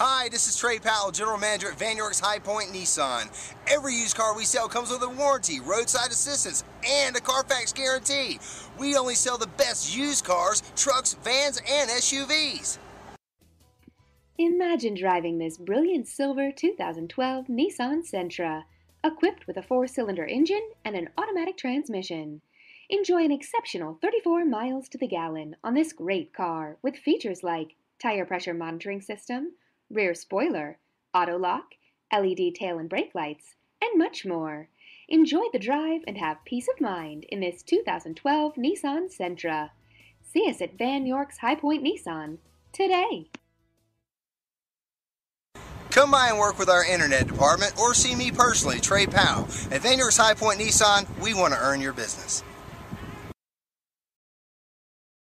Hi, this is Trey Powell, General Manager at Vann York's High Point Nissan. Every used car we sell comes with a warranty, roadside assistance, and a Carfax guarantee. We only sell the best used cars, trucks, vans, and SUVs. Imagine driving this Brilliant Silver 2012 Nissan Sentra, equipped with a 4-cylinder engine and an automatic transmission. Enjoy an exceptional 34 miles to the gallon on this great car with features like tire pressure monitoring system, rear spoiler, auto lock, LED tail and brake lights, and much more. Enjoy the drive and have peace of mind in this 2012 Nissan Sentra. See us at Vann York's High Point Nissan today. Come by and work with our internet department or see me personally, Trey Powell. At Vann York's High Point Nissan, we want to earn your business.